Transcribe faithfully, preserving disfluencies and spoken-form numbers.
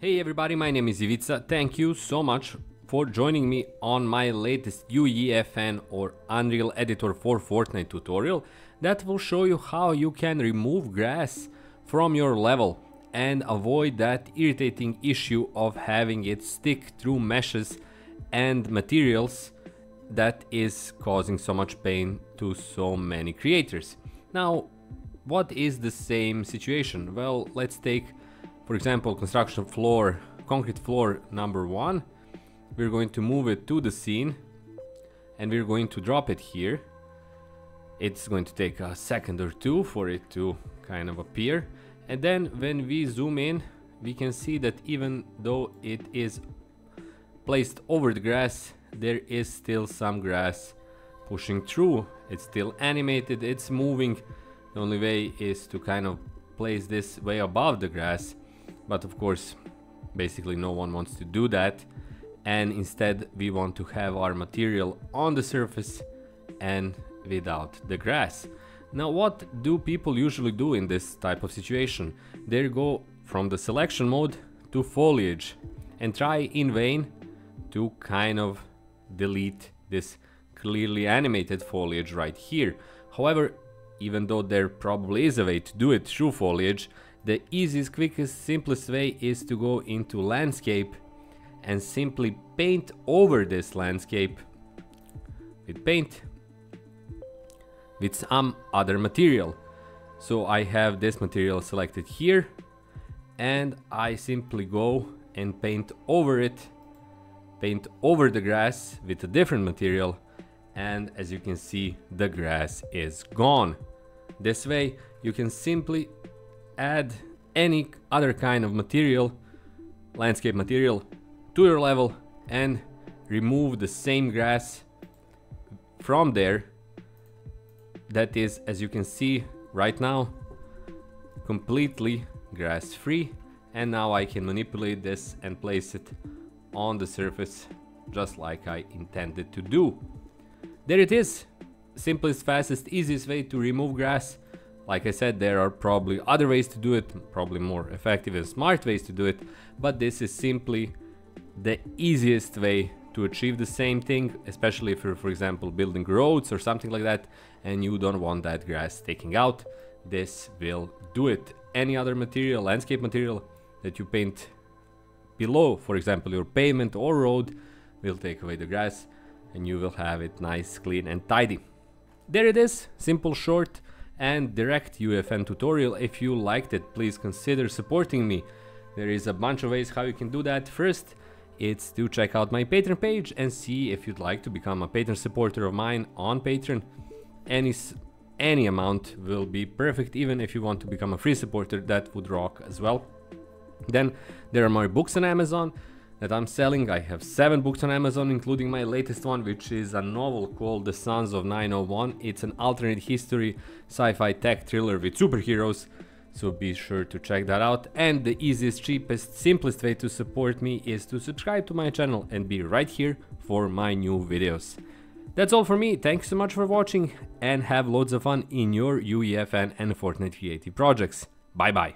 Hey everybody, my name is Ivica. Thank you so much for joining me on my latest U E F N or Unreal Editor for Fortnite tutorial that will show you how you can remove grass from your level and avoid that irritating issue of having it stick through meshes and materials that is causing so much pain to so many creators. Now, what is the same situation? Well, let's take, for example, construction floor, concrete floor number one. We're going to move it to the scene and we're going to drop it here. It's going to take a second or two for it to kind of appear. And then when we zoom in, we can see that even though it is placed over the grass, there is still some grass pushing through. It's still animated, it's moving. The only way is to kind of place this way above the grass. But of course, basically no one wants to do that. And instead we want to have our material on the surface and without the grass. Now, what do people usually do in this type of situation? They go from the selection mode to foliage and try in vain to kind of delete this clearly animated foliage right here. However, even though there probably is a way to do it through foliage, the easiest, quickest, simplest way is to go into landscape and simply paint over this landscape with paint with some other material. So I have this material selected here and I simply go and paint over it, paint over the grass with a different material, and as you can see, the grass is gone. This way you can simply add any other kind of material, landscape material, to your level and remove the same grass from there. That is, as you can see right now, completely grass free. And now I can manipulate this and place it on the surface just like I intended to do. There it is, simplest, fastest, easiest way to remove grass. Like I said, there are probably other ways to do it, probably more effective and smart ways to do it, but this is simply the easiest way to achieve the same thing, especially if you're, for example, building roads or something like that and you don't want that grass sticking out. This will do it. Any other material, landscape material that you paint below, for example, your pavement or road, will take away the grass and you will have it nice, clean and tidy. There it is, simple, short and direct U E F N tutorial. If you liked it, please consider supporting me. There is a bunch of ways how you can do that. First, it's to check out my Patreon page and see if you'd like to become a Patreon supporter of mine on Patreon. Any, any amount will be perfect, even if you want to become a free supporter, that would rock as well. Then there are my books on Amazon that I'm selling. I have seven books on Amazon, including my latest one, which is a novel called The Sons of nine oh one. It's an alternate history sci-fi tech thriller with superheroes. So be sure to check that out. And the easiest, cheapest, simplest way to support me is to subscribe to my channel and be right here for my new videos. That's all for me. Thanks so much for watching and have loads of fun in your U E F N and Fortnite creative projects. Bye bye.